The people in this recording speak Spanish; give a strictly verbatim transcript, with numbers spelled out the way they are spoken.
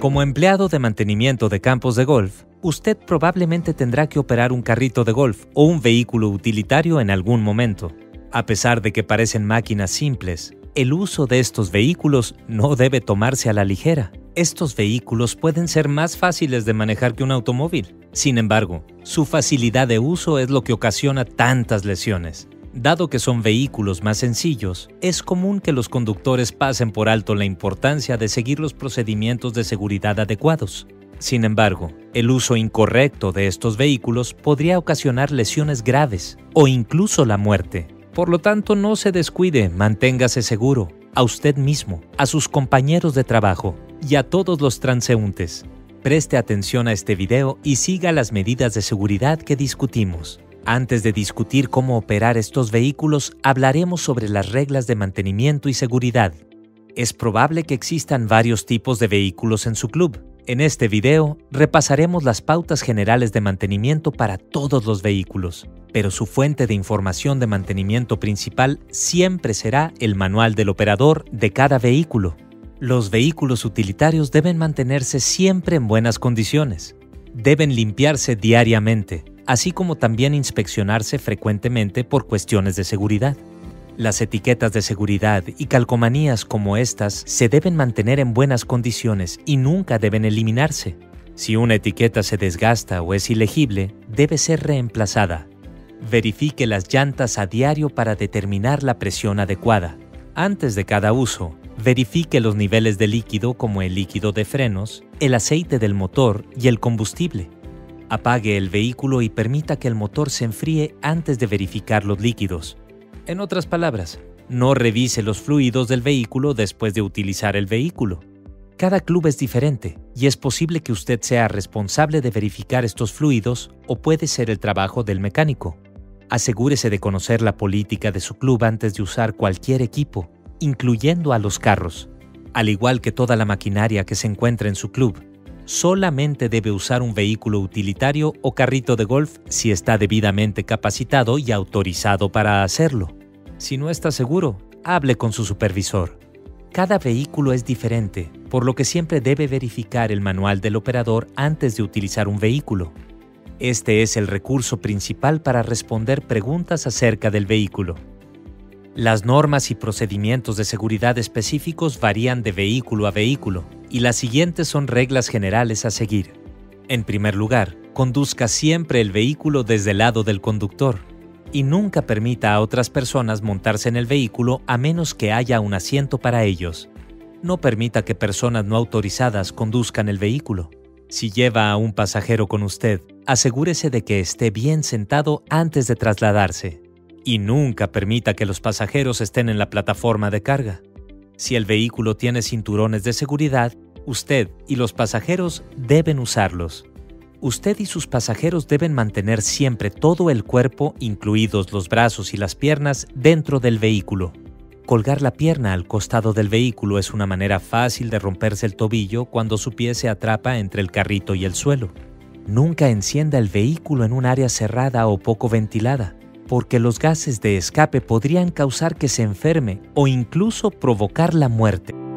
Como empleado de mantenimiento de campos de golf, usted probablemente tendrá que operar un carrito de golf o un vehículo utilitario en algún momento. A pesar de que parecen máquinas simples, el uso de estos vehículos no debe tomarse a la ligera. Estos vehículos pueden ser más fáciles de manejar que un automóvil. Sin embargo, su facilidad de uso es lo que ocasiona tantas lesiones. Dado que son vehículos más sencillos, es común que los conductores pasen por alto la importancia de seguir los procedimientos de seguridad adecuados. Sin embargo, el uso incorrecto de estos vehículos podría ocasionar lesiones graves o incluso la muerte. Por lo tanto, no se descuide, manténgase seguro, a usted mismo, a sus compañeros de trabajo y a todos los transeúntes. Preste atención a este video y siga las medidas de seguridad que discutimos. Antes de discutir cómo operar estos vehículos, hablaremos sobre las reglas de mantenimiento y seguridad. Es probable que existan varios tipos de vehículos en su club. En este video, repasaremos las pautas generales de mantenimiento para todos los vehículos, pero su fuente de información de mantenimiento principal siempre será el manual del operador de cada vehículo. Los vehículos utilitarios deben mantenerse siempre en buenas condiciones. Deben limpiarse diariamente, así como también inspeccionarse frecuentemente por cuestiones de seguridad. Las etiquetas de seguridad y calcomanías como estas se deben mantener en buenas condiciones y nunca deben eliminarse. Si una etiqueta se desgasta o es ilegible, debe ser reemplazada. Verifique las llantas a diario para determinar la presión adecuada. Antes de cada uso, verifique los niveles de líquido como el líquido de frenos, el aceite del motor y el combustible. Apague el vehículo y permita que el motor se enfríe antes de verificar los líquidos. En otras palabras, no revise los fluidos del vehículo después de utilizar el vehículo. Cada club es diferente y es posible que usted sea responsable de verificar estos fluidos o puede ser el trabajo del mecánico. Asegúrese de conocer la política de su club antes de usar cualquier equipo, incluyendo a los carros. Al igual que toda la maquinaria que se encuentra en su club, solamente debe usar un vehículo utilitario o carrito de golf si está debidamente capacitado y autorizado para hacerlo. Si no está seguro, hable con su supervisor. Cada vehículo es diferente, por lo que siempre debe verificar el manual del operador antes de utilizar un vehículo. Este es el recurso principal para responder preguntas acerca del vehículo. Las normas y procedimientos de seguridad específicos varían de vehículo a vehículo, y las siguientes son reglas generales a seguir. En primer lugar, conduzca siempre el vehículo desde el lado del conductor, y nunca permita a otras personas montarse en el vehículo a menos que haya un asiento para ellos. No permita que personas no autorizadas conduzcan el vehículo. Si lleva a un pasajero con usted, asegúrese de que esté bien sentado antes de trasladarse. Y nunca permita que los pasajeros estén en la plataforma de carga. Si el vehículo tiene cinturones de seguridad, usted y los pasajeros deben usarlos. Usted y sus pasajeros deben mantener siempre todo el cuerpo, incluidos los brazos y las piernas, dentro del vehículo. Colgar la pierna al costado del vehículo es una manera fácil de romperse el tobillo cuando su pie se atrapa entre el carrito y el suelo. Nunca encienda el vehículo en un área cerrada o poco ventilada, porque los gases de escape podrían causar que se enferme o incluso provocar la muerte.